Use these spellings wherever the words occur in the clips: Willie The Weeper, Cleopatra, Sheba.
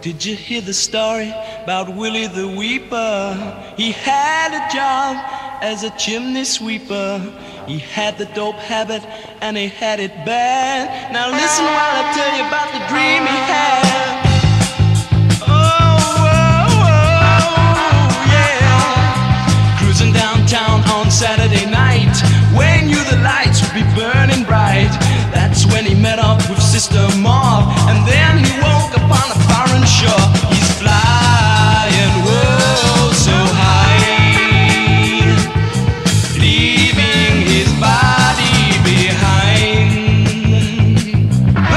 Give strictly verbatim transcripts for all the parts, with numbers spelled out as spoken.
Did you hear the story about Willie the Weeper? He had a job as a chimney sweeper. He had the dope habit and he had it bad. Now listen while I tell you about the dream he had. Saturday night, when you the lights would be burning bright, that's when he met up with Sister Maud, and then he woke upon a foreign shore. He's flying, whoa, so high, leaving his body behind. Oh,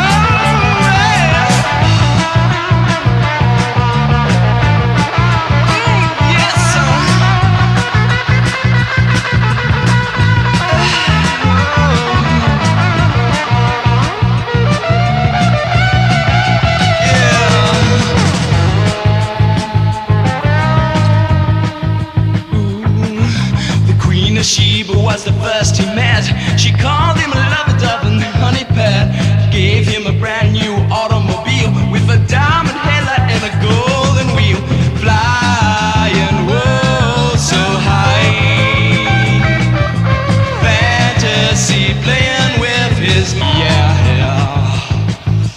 yeah. Yes, sir. Sheba was the first he met. She called him a lover dove and honey pet. Gave him a brand new automobile with a diamond headlight and a golden wheel. Flying, whoa, so high. Fantasy playing with his, yeah,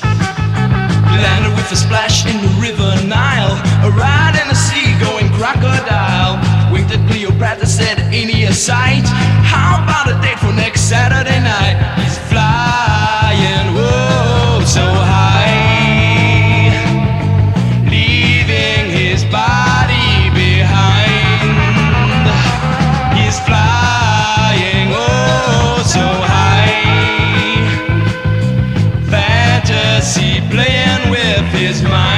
yeah. Landed with a splash in the river Nile. A ride in a sea-going crocodile. Winked at Cleopatra, said, "Ain't he a sight? How about a date for next Saturday night?" He's flying, whoa, so high, leaving his body behind. He's flying, oh, so high, fantasy playing with his mind.